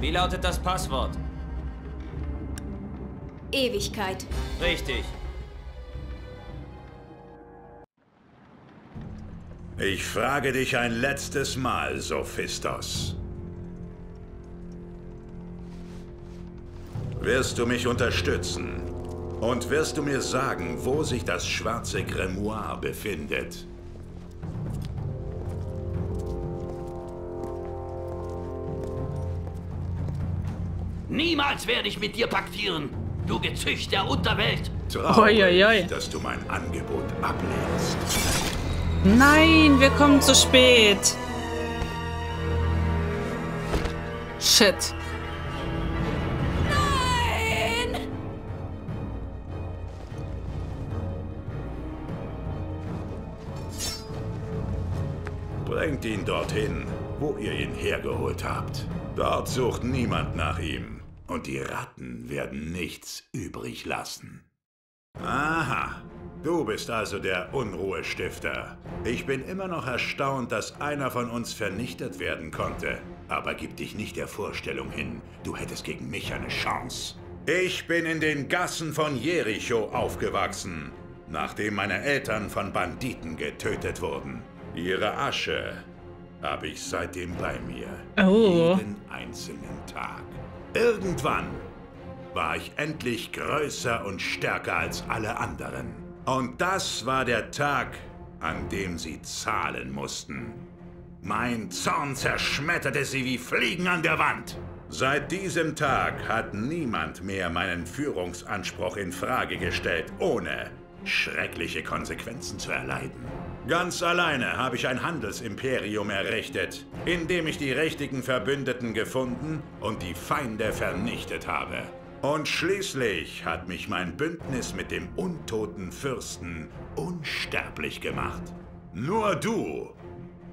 Wie lautet das Passwort? Ewigkeit. Richtig. Ich frage dich ein letztes Mal, Sophistos. Wirst du mich unterstützen? Und wirst du mir sagen, wo sich das schwarze Grimoire befindet? Niemals werde ich mit dir paktieren, du Gezücht der Unterwelt. Traurig, dass du mein Angebot ablehnst. Nein, wir kommen zu spät. Shit. Bringt ihn dorthin, wo ihr ihn hergeholt habt. Dort sucht niemand nach ihm. Und die Ratten werden nichts übrig lassen. Aha, du bist also der Unruhestifter. Ich bin immer noch erstaunt, dass einer von uns vernichtet werden konnte. Aber gib dich nicht der Vorstellung hin, du hättest gegen mich eine Chance. Ich bin in den Gassen von Jericho aufgewachsen, nachdem meine Eltern von Banditen getötet wurden. Ihre Asche habe ich seitdem bei mir, jeden einzelnen Tag. Irgendwann war ich endlich größer und stärker als alle anderen. Und das war der Tag, an dem sie zahlen mussten. Mein Zorn zerschmetterte sie wie Fliegen an der Wand. Seit diesem Tag hat niemand mehr meinen Führungsanspruch in Frage gestellt, ohne schreckliche Konsequenzen zu erleiden. Ganz alleine habe ich ein Handelsimperium errichtet, in dem ich die richtigen Verbündeten gefunden und die Feinde vernichtet habe. Und schließlich hat mich mein Bündnis mit dem untoten Fürsten unsterblich gemacht. Nur du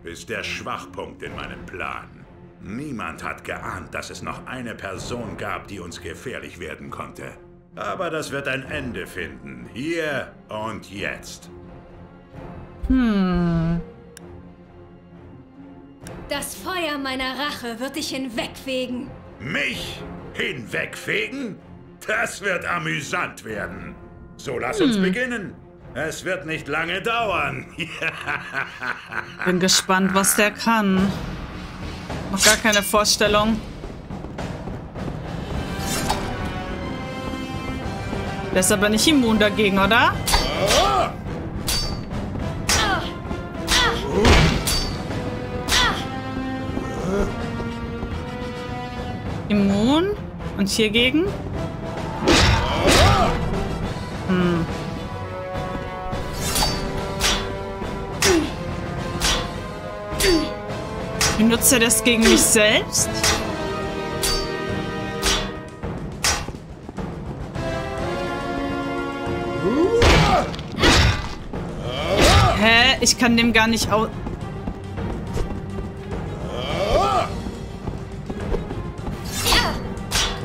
bist der Schwachpunkt in meinem Plan. Niemand hat geahnt, dass es noch eine Person gab, die uns gefährlich werden konnte. Aber das wird ein Ende finden, hier und jetzt. Das Feuer meiner Rache wird dich hinwegfegen. Mich hinwegfegen? Das wird amüsant werden. So, lass uns beginnen. Es wird nicht lange dauern. Bin gespannt, was der kann. Noch gar keine Vorstellung. Der ist aber nicht immun dagegen, oder? Oh! Immun? Und hiergegen? Benutzt er das gegen mich selbst? Hä? Ich kann dem gar nicht aus...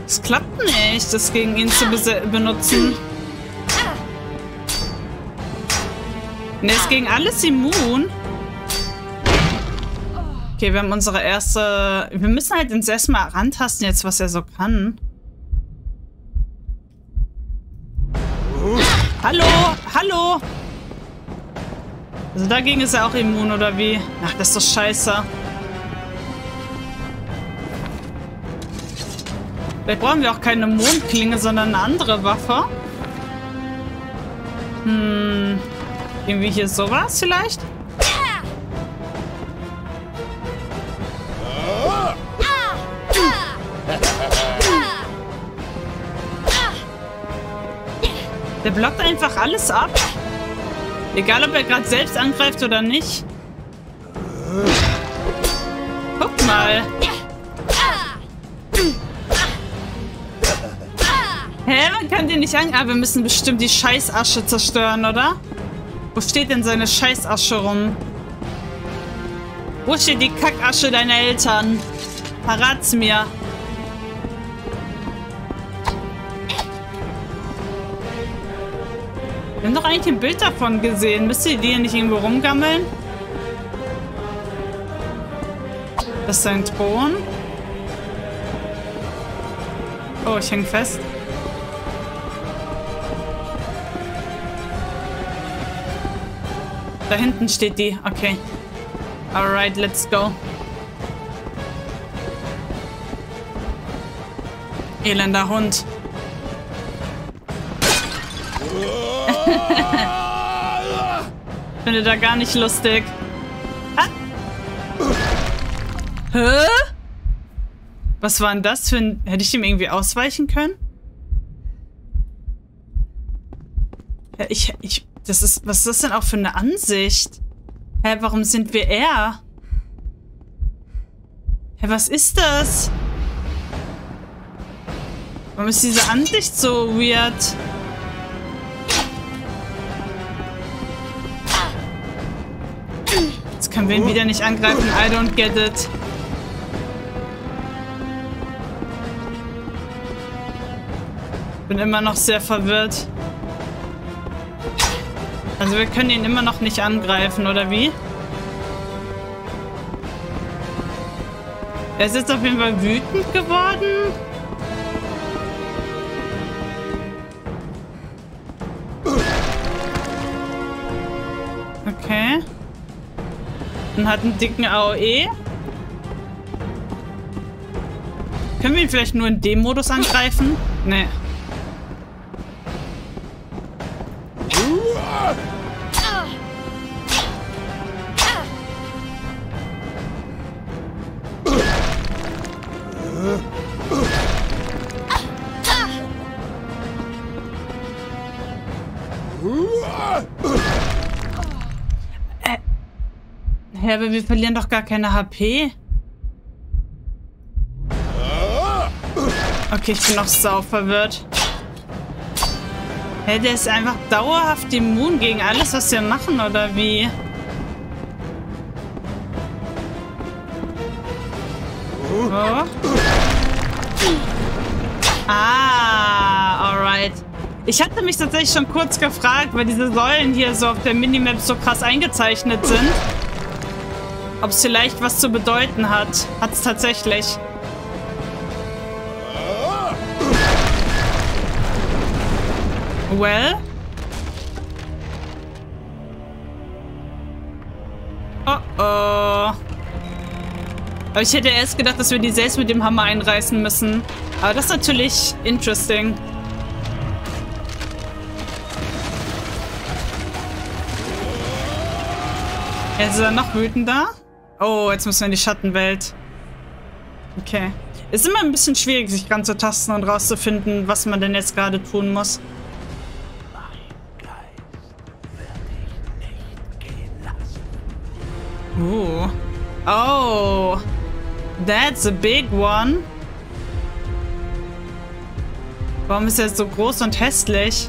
Es klappt nicht, das gegen ihn zu benutzen. Und er ist gegen alles immun. Okay, wir haben unsere erste... Wir müssen halt uns erstmal rantasten jetzt, was er so kann. Hallo, hallo! Also dagegen ist er auch immun, oder wie? Ach, das ist doch scheiße. Vielleicht brauchen wir auch keine Mondklinge, sondern eine andere Waffe. Irgendwie hier sowas vielleicht? Der blockt einfach alles ab. Egal, ob er gerade selbst angreift oder nicht. Guck mal. Hä, man kann den nicht an... Ah, wir müssen bestimmt die Scheißasche zerstören, oder? Wo steht denn seine Scheißasche rum? Wo steht die Kackasche deiner Eltern? Verrat's mir. Wir haben doch eigentlich ein Bild davon gesehen. Müsst ihr die hier nicht irgendwo rumgammeln? Das ist sein Thron. Jericho, ich häng fest. Da hinten steht die. Okay. Alright, let's go. Elender Hund. Ich finde da gar nicht lustig. Ah. Hä? Was war denn das für ein... Hätte ich dem irgendwie ausweichen können? Ja, das ist... Was ist das denn auch für eine Ansicht? Hä, warum sind wir er? Hä, was ist das? Warum ist diese Ansicht so weird? Jetzt können wir ihn wieder nicht angreifen. I don't get it. Bin immer noch sehr verwirrt. Also wir können ihn immer noch nicht angreifen, oder wie? Er ist jetzt auf jeden Fall wütend geworden. Okay. Und hat einen dicken AOE. Können wir ihn vielleicht nur in dem Modus angreifen? Nee. Ja, aber wir verlieren doch gar keine HP. Okay, ich bin noch sau verwirrt. Hä, der ist einfach dauerhaft immun gegen alles, was wir machen, oder wie? Oh. Ah, alright. Ich hatte mich tatsächlich schon kurz gefragt, weil diese Säulen hier so auf der Minimap so krass eingezeichnet sind. Ob es vielleicht was zu bedeuten hat. Hat es tatsächlich. Well? Oh oh. Aber ich hätte erst gedacht, dass wir die selbst mit dem Hammer einreißen müssen. Aber das ist natürlich interesting. Ist er noch wütender? Oh, jetzt müssen wir in die Schattenwelt. Okay. Ist immer ein bisschen schwierig, sich ranzutasten und rauszufinden, was man denn jetzt gerade tun muss. Mein Geist wird dich nicht gehen lassen. Oh. That's a big one. Warum ist er so groß und hässlich?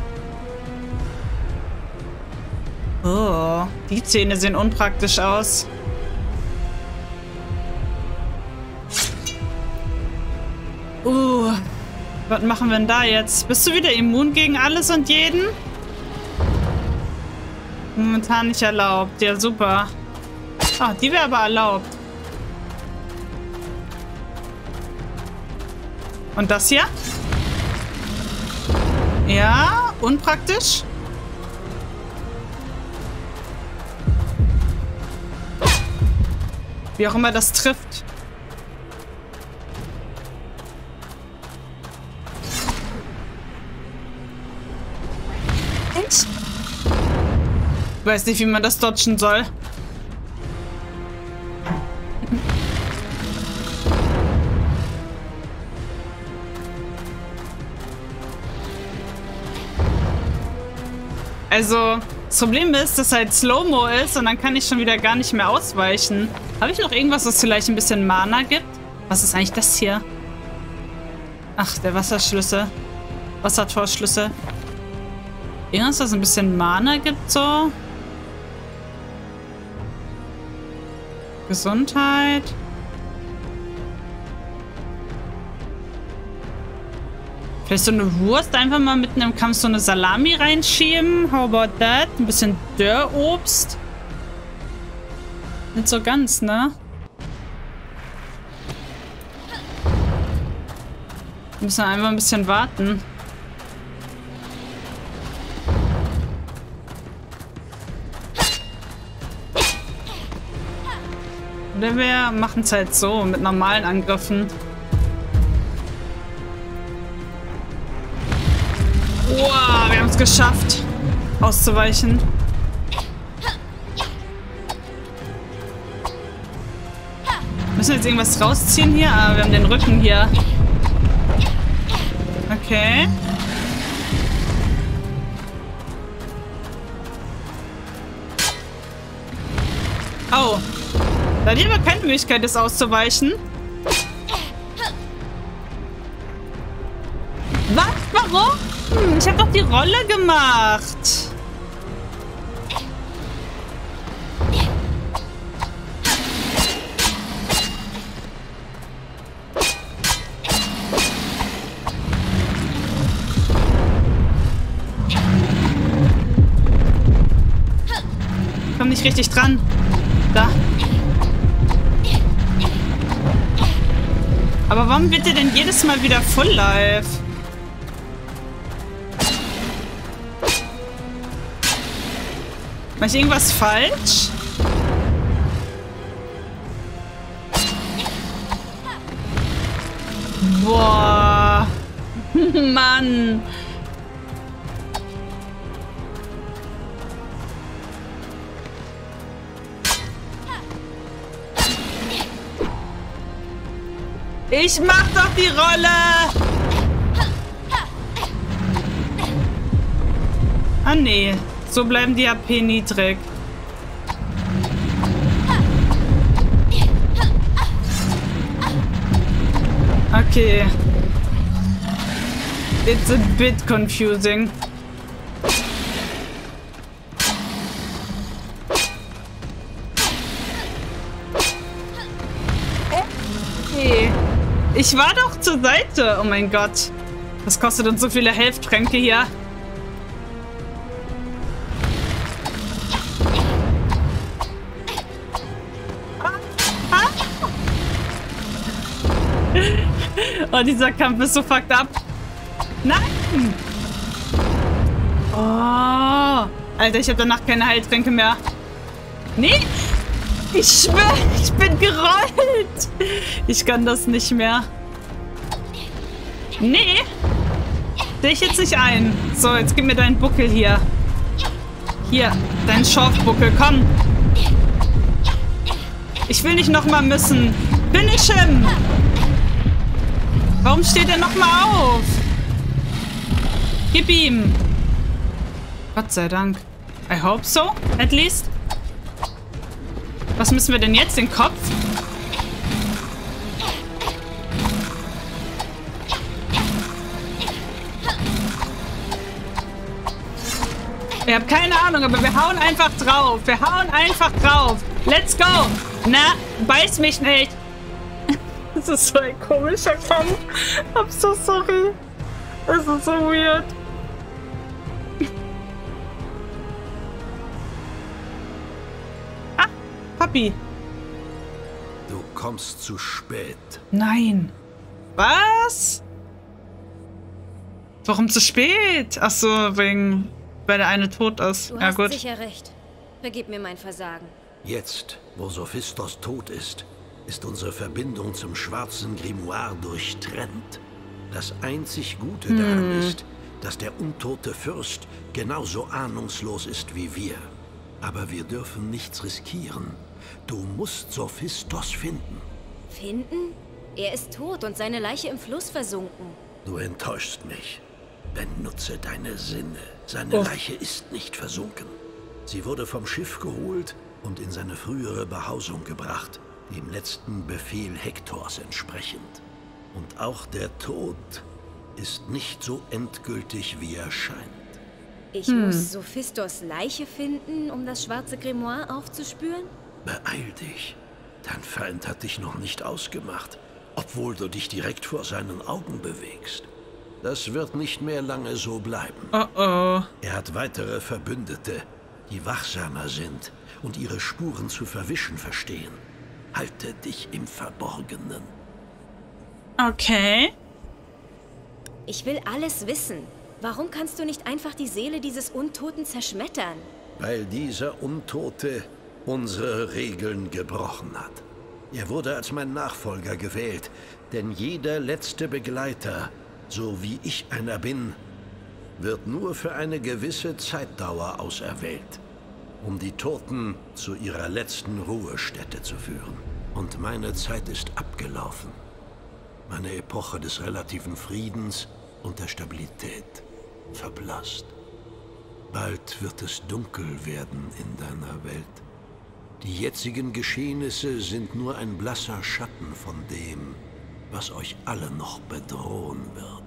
Oh. Die Zähne sehen unpraktisch aus. Was machen wir denn da jetzt? Bist du wieder immun gegen alles und jeden? Momentan nicht erlaubt. Ja, super. Ah, die wäre aber erlaubt. Und das hier? Ja, unpraktisch. Wie auch immer das trifft. Ich weiß nicht, wie man das dodgen soll. Also, das Problem ist, dass halt Slow-Mo ist und dann kann ich schon wieder gar nicht mehr ausweichen. Habe ich noch irgendwas, was vielleicht ein bisschen Mana gibt? Was ist eigentlich das hier? Ach, der Wasserschlüssel. Wassertorschlüssel. Irgendwas, was ein bisschen Mana gibt, so. Gesundheit. Vielleicht so eine Wurst einfach mal mitten im Kampf so eine Salami reinschieben. How about that? Ein bisschen Dörrobst. Nicht so ganz, ne? Wir müssen einfach ein bisschen warten. Oder wir machen es halt so, mit normalen Angriffen. Wow, wir haben es geschafft, auszuweichen. Müssen wir jetzt irgendwas rausziehen hier? Ah, wir haben den Rücken hier. Okay. Au. Da hat jemand keine Möglichkeit, das auszuweichen. Was? Warum? Ich habe doch die Rolle gemacht. Ich komme nicht richtig dran. Da. Aber warum wird der denn jedes Mal wieder Full Life? Mach ich irgendwas falsch? Boah. Mann. Ich mach doch die Rolle! Ah nee, so bleiben die HP niedrig. Okay. It's a bit confusing. Ich war doch zur Seite. Oh mein Gott. Das kostet uns so viele Helftränke hier. Oh, dieser Kampf ist so fucked up. Nein! Oh. Alter, ich habe danach keine Heiltränke mehr. Nee! Ich schwöre, ich bin gerollt. Ich kann das nicht mehr. Nee. Sehe ich jetzt nicht ein. So, jetzt gib mir deinen Buckel hier. Hier, deinen Schorfbuckel, komm. Ich will nicht nochmal müssen. Finish him. Warum steht er nochmal auf? Gib ihm. Gott sei Dank. I hope so, at least. Was müssen wir denn jetzt? Den Kopf? Ich habe keine Ahnung, aber wir hauen einfach drauf. Wir hauen einfach drauf. Let's go. Na, beiß mich nicht. Das ist so ein komischer Kampf. I'm so sorry. Das ist so weird. Du kommst zu spät. Nein. Was? Warum zu spät? Ach so, wegen, weil der eine tot ist. Du ja, hast gut. Sicher recht. Vergib mir mein Versagen. Jetzt, wo Sophistos tot ist, ist unsere Verbindung zum schwarzen Grimoire durchtrennt. Das einzig Gute daran ist, dass der untote Fürst genauso ahnungslos ist wie wir. Aber wir dürfen nichts riskieren. Du musst Sophistos finden. Finden? Er ist tot und seine Leiche im Fluss versunken. Du enttäuschst mich. Benutze deine Sinne. Seine Leiche ist nicht versunken. Sie wurde vom Schiff geholt und in seine frühere Behausung gebracht, dem letzten Befehl Hektors entsprechend. Und auch der Tod ist nicht so endgültig, wie er scheint. Ich muss Sophistos Leiche finden, um das schwarze Grimoire aufzuspüren? Beeil dich. Dein Feind hat dich noch nicht ausgemacht, obwohl du dich direkt vor seinen Augen bewegst. Das wird nicht mehr lange so bleiben. Er hat weitere Verbündete, die wachsamer sind und ihre Spuren zu verwischen verstehen. Halte dich im Verborgenen. Okay. Ich will alles wissen. Warum kannst du nicht einfach die Seele dieses Untoten zerschmettern? Weil dieser Untote unsere Regeln gebrochen hat. Er wurde als mein Nachfolger gewählt, denn jeder letzte Begleiter, so wie ich einer bin, wird nur für eine gewisse Zeitdauer auserwählt, um die Toten zu ihrer letzten Ruhestätte zu führen. Und meine Zeit ist abgelaufen. Meine Epoche des relativen Friedens und der Stabilität verblasst. Bald wird es dunkel werden in deiner Welt. Die jetzigen Geschehnisse sind nur ein blasser Schatten von dem, was euch alle noch bedrohen wird.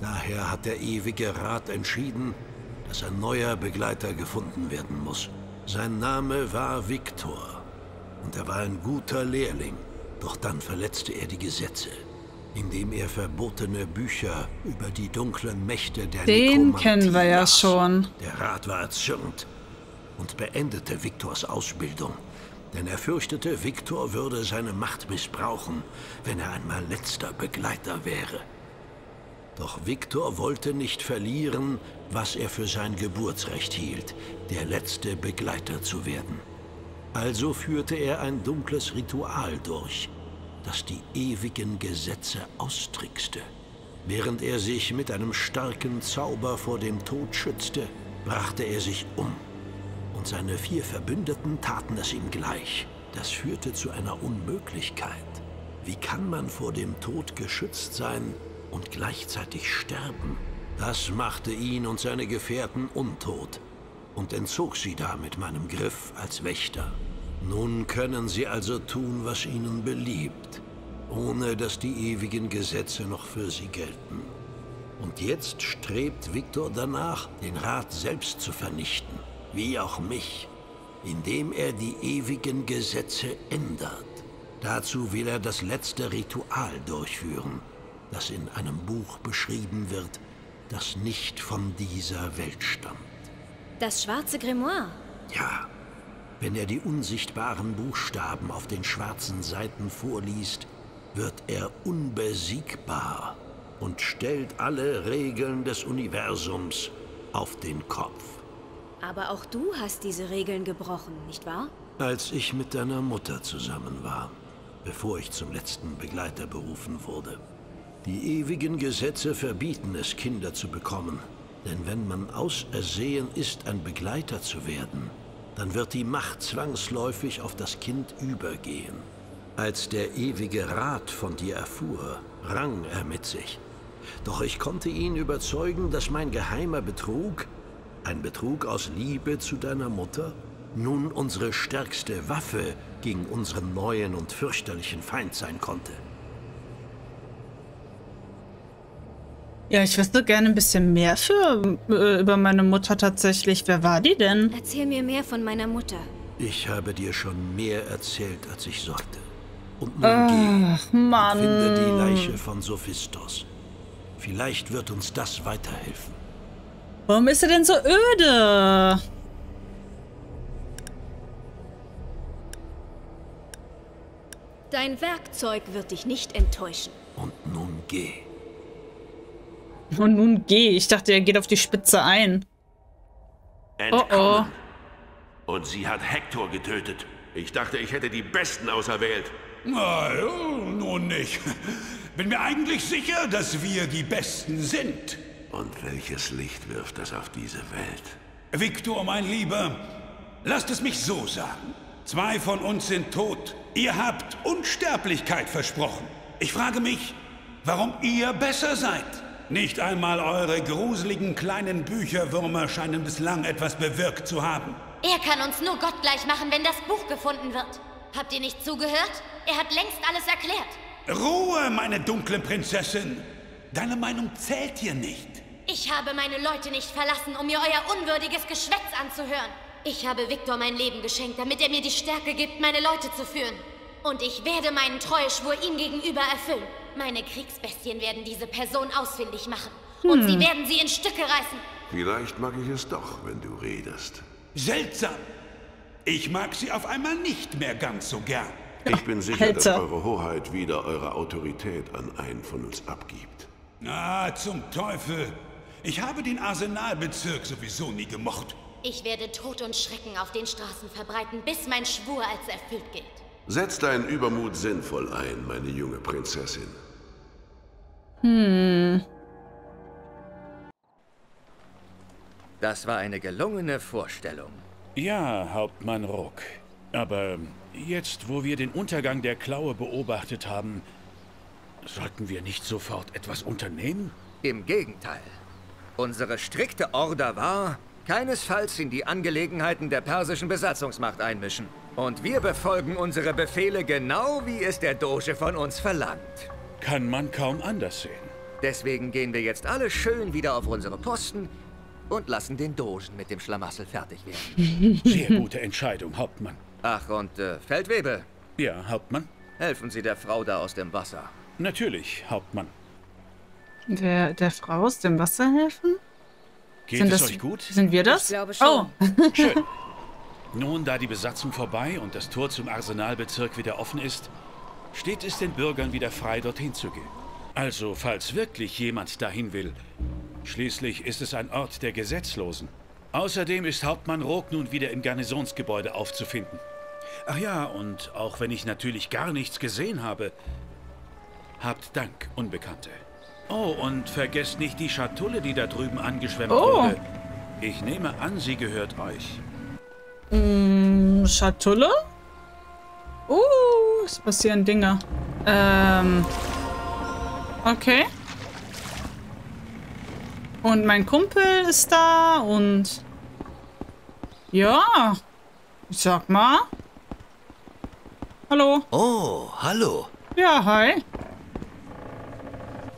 Daher hat der ewige Rat entschieden, dass ein neuer Begleiter gefunden werden muss. Sein Name war Viktor und er war ein guter Lehrling, doch dann verletzte er die Gesetze, indem er verbotene Bücher über die dunklen Mächte der Nekromantie. Den kennen wir ja schon. Der Rat war erzürnt und beendete Viktors Ausbildung, denn er fürchtete, Viktor würde seine Macht missbrauchen, wenn er einmal letzter Begleiter wäre. Doch Viktor wollte nicht verlieren, was er für sein Geburtsrecht hielt, der letzte Begleiter zu werden. Also führte er ein dunkles Ritual durch, das die ewigen Gesetze austrickste. Während er sich mit einem starken Zauber vor dem Tod schützte, brachte er sich um. Und seine 4 Verbündeten taten es ihm gleich. Das führte zu einer Unmöglichkeit. Wie kann man vor dem Tod geschützt sein und gleichzeitig sterben? Das machte ihn und seine Gefährten untot und entzog sie damit meinem Griff als Wächter. Nun können sie also tun, was ihnen beliebt, ohne dass die ewigen Gesetze noch für sie gelten. Und jetzt strebt Viktor danach, den Rat selbst zu vernichten, wie auch mich, indem er die ewigen Gesetze ändert. Dazu will er das letzte Ritual durchführen, das in einem Buch beschrieben wird, das nicht von dieser Welt stammt. Das schwarze Grimoire? Ja. Wenn er die unsichtbaren Buchstaben auf den schwarzen Seiten vorliest, wird er unbesiegbar und stellt alle Regeln des Universums auf den Kopf. Aber auch du hast diese Regeln gebrochen, nicht wahr? Als ich mit deiner Mutter zusammen war, bevor ich zum letzten Begleiter berufen wurde. Die ewigen Gesetze verbieten es, Kinder zu bekommen. Denn wenn man ausersehen ist, ein Begleiter zu werden, dann wird die Macht zwangsläufig auf das Kind übergehen. Als der ewige Rat von dir erfuhr, rang er mit sich. Doch ich konnte ihn überzeugen, dass mein geheimer Betrug, ein Betrug aus Liebe zu deiner Mutter, nun unsere stärkste Waffe gegen unseren neuen und fürchterlichen Feind sein konnte. Ja, ich wüsste gerne ein bisschen mehr über meine Mutter tatsächlich. Wer war die denn? Erzähl mir mehr von meiner Mutter. Ich habe dir schon mehr erzählt, als ich sollte. Und nun geh und finde die Leiche von Sophistos. Vielleicht wird uns das weiterhelfen. Warum ist er denn so öde? Dein Werkzeug wird dich nicht enttäuschen. Und nun geh. Und nun geh. Ich dachte, er geht auf die Spitze ein. Entkommen. Oh. Und sie hat Hektor getötet. Ich dachte, ich hätte die Besten auserwählt. Na, nun nicht. Bin mir eigentlich sicher, dass wir die Besten sind. Und welches Licht wirft das auf diese Welt? Viktor, mein Lieber, lasst es mich so sagen. 2 von uns sind tot. Ihr habt Unsterblichkeit versprochen. Ich frage mich, warum ihr besser seid. Nicht einmal eure gruseligen kleinen Bücherwürmer scheinen bislang etwas bewirkt zu haben. Er kann uns nur gottgleich machen, wenn das Buch gefunden wird. Habt ihr nicht zugehört? Er hat längst alles erklärt. Ruhe, meine dunkle Prinzessin. Deine Meinung zählt hier nicht. Ich habe meine Leute nicht verlassen, um mir euer unwürdiges Geschwätz anzuhören. Ich habe Viktor mein Leben geschenkt, damit er mir die Stärke gibt, meine Leute zu führen. Und ich werde meinen Treueschwur ihm gegenüber erfüllen. Meine Kriegsbestien werden diese Person ausfindig machen. Und sie werden sie in Stücke reißen. Vielleicht mag ich es doch, wenn du redest. Seltsam. Ich mag sie auf einmal nicht mehr ganz so gern. Ich bin sicher, dass eure Hoheit wieder eure Autorität an einen von uns abgibt. Na, zum Teufel. Ich habe den Arsenalbezirk sowieso nie gemocht. Ich werde Tod und Schrecken auf den Straßen verbreiten, bis mein Schwur als erfüllt gilt. Setz deinen Übermut sinnvoll ein, meine junge Prinzessin. Das war eine gelungene Vorstellung. Ja, Hauptmann Rook. Aber jetzt, wo wir den Untergang der Klaue beobachtet haben, sollten wir nicht sofort etwas unternehmen? Im Gegenteil. Unsere strikte Order war, keinesfalls in die Angelegenheiten der persischen Besatzungsmacht einmischen. Und wir befolgen unsere Befehle genau, wie es der Doge von uns verlangt. Kann man kaum anders sehen. Deswegen gehen wir jetzt alle schön wieder auf unsere Posten und lassen den Dogen mit dem Schlamassel fertig werden. Sehr gute Entscheidung, Hauptmann. Ach, und Feldwebel. Ja, Hauptmann. Helfen Sie der Frau da aus dem Wasser. Natürlich, Hauptmann. Der Frau aus dem Wasser helfen? Geht es euch gut? Sind wir das? Ich glaube schon. Oh. Schön. Nun, da die Besatzung vorbei und das Tor zum Arsenalbezirk wieder offen ist, steht es den Bürgern wieder frei, dorthin zu gehen. Also, falls wirklich jemand dahin will. Schließlich ist es ein Ort der Gesetzlosen. Außerdem ist Hauptmann Rook nun wieder im Garnisonsgebäude aufzufinden. Ach ja, und auch wenn ich natürlich gar nichts gesehen habe, habt Dank, Unbekannte. Oh, und vergesst nicht die Schatulle, die da drüben angeschwemmt wurde. Ich nehme an, sie gehört euch. Schatulle? Es passieren Dinge. Okay. Und mein Kumpel ist da und... Ja. Sag mal. Hallo. Oh, hallo. Ja, hi.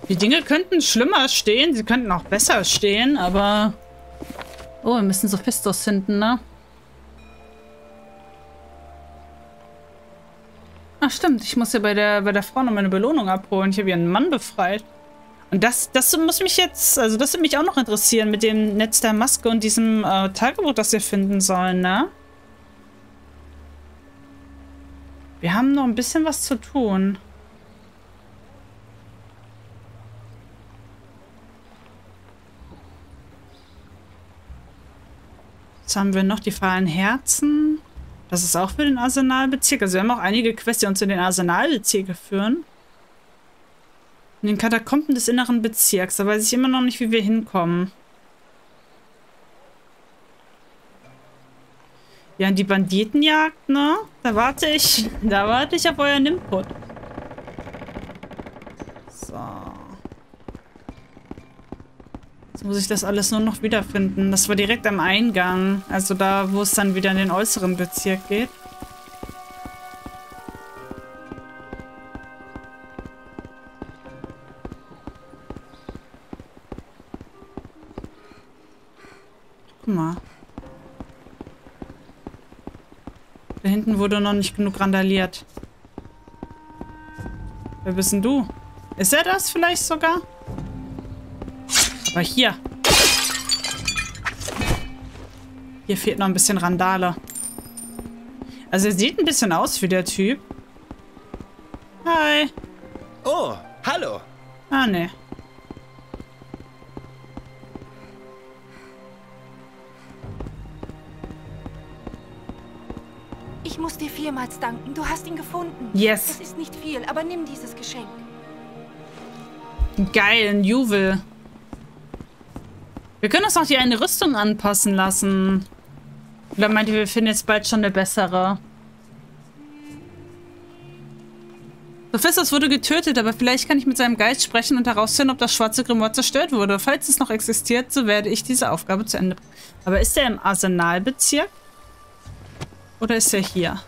Die Dinge könnten schlimmer stehen. Sie könnten auch besser stehen, aber... Oh, wir müssen Sophistos finden, ne? Ach stimmt, ich muss ja bei der Frau noch meine Belohnung abholen. Ich habe ihren Mann befreit. Und das muss mich jetzt, also das würde mich auch noch interessieren mit dem Netz der Maske und diesem Tagebuch, das wir finden sollen, ne? Wir haben noch ein bisschen was zu tun. Jetzt haben wir noch die fahlen Herzen. Das ist auch für den Arsenalbezirk. Also wir haben auch einige Quests, die uns in den Arsenalbezirk führen. In den Katakomben des inneren Bezirks. Da weiß ich immer noch nicht, wie wir hinkommen. Ja, und die Banditenjagd, ne? Da warte ich auf euren Input. So. Jetzt muss ich das alles nur noch wiederfinden. Das war direkt am Eingang. Also da, wo es dann wieder in den äußeren Bezirk geht. Guck mal. Da hinten wurde noch nicht genug randaliert. Wer bist denn du? Ist er das vielleicht sogar? Aber hier. Hier fehlt noch ein bisschen Randale. Also er sieht ein bisschen aus wie der Typ. Hi. Oh, hallo. Ah, ne. Ich muss dir vielmals danken. Du hast ihn gefunden. Yes. Es ist nicht viel, aber nimm dieses Geschenk. Geil, ein Juwel. Wir können uns noch die eine Rüstung anpassen lassen. Oder meint ihr, wir finden jetzt bald schon eine bessere? Sophistos wurde getötet, aber vielleicht kann ich mit seinem Geist sprechen und herausfinden, ob das schwarze Grimoire zerstört wurde. Falls es noch existiert, so werde ich diese Aufgabe zu Ende bringen. Aber ist er im Arsenalbezirk? Oder ist er hier?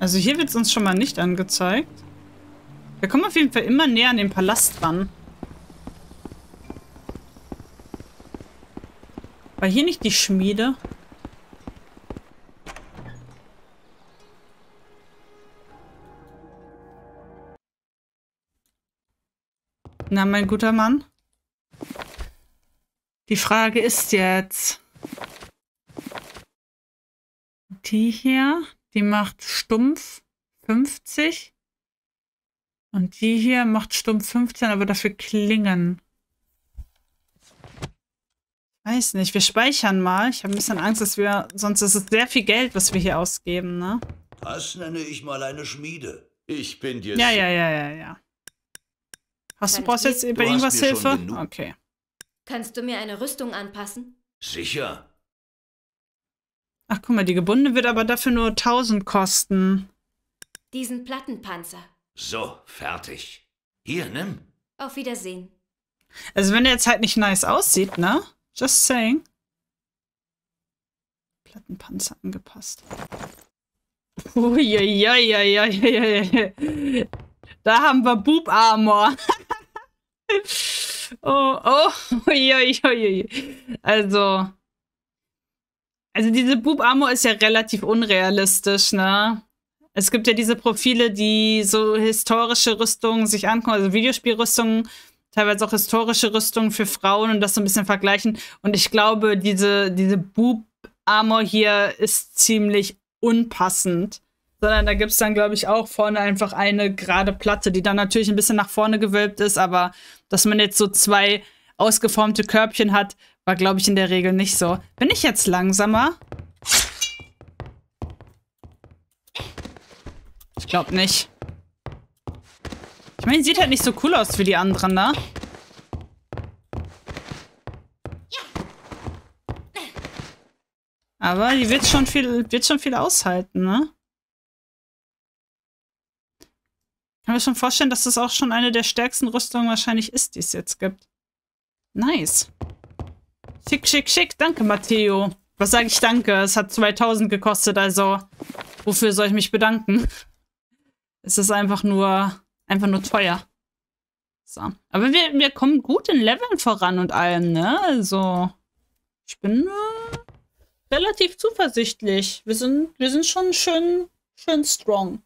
Also hier wird es uns schon mal nicht angezeigt. Wir kommen auf jeden Fall immer näher an den Palast ran. War hier nicht die Schmiede? Na, mein guter Mann. Die Frage ist jetzt, Die hier, die macht stumpf 50. Und die hier macht stumpf 15, aber dafür klingen. Weiß nicht, wir speichern mal. Ich habe ein bisschen Angst, dass wir... Sonst ist es sehr viel Geld, was wir hier ausgeben, ne? Das nenne ich mal eine Schmiede. Ich bin dir... Ja. Brauchst du jetzt bei irgendwas Hilfe? Okay. Kannst du mir eine Rüstung anpassen? Sicher. Ach, guck mal, die gebundene wird aber dafür nur 1000 kosten. Diesen Plattenpanzer. So, fertig. Hier, nimm. Auf Wiedersehen. Also wenn der jetzt halt nicht nice aussieht, ne? Just saying. Plattenpanzer angepasst. Uiuiuiuiuiuiui. Da haben wir Bub-Armor. Also diese Bub-Armor ist ja relativ unrealistisch, ne? Es gibt ja diese Profile, die so historische Rüstungen sich angucken, also Videospielrüstungen, teilweise auch historische Rüstungen für Frauen und das so ein bisschen vergleichen. Und ich glaube, diese Boob-Armor hier ist ziemlich unpassend. Sondern da gibt es dann, glaube ich, auch vorne einfach eine gerade Platte, die dann natürlich ein bisschen nach vorne gewölbt ist. Aber dass man jetzt so zwei ausgeformte Körbchen hat, war, glaube ich, in der Regel nicht so. Bin ich jetzt langsamer? Ich glaube nicht. Ich meine, sieht halt nicht so cool aus wie die anderen, ne? Aber die wird schon viel aushalten, ne? Kann mir schon vorstellen, dass das auch schon eine der stärksten Rüstungen wahrscheinlich ist, die es jetzt gibt. Nice. Schick, schick, schick. Danke, Matteo. Was sage ich danke? Es hat 2000 gekostet, also wofür soll ich mich bedanken? Es ist einfach nur teuer. So. Aber wir kommen gut in Leveln voran und allem, ne? Also, ich bin relativ zuversichtlich. Wir sind schon schön strong.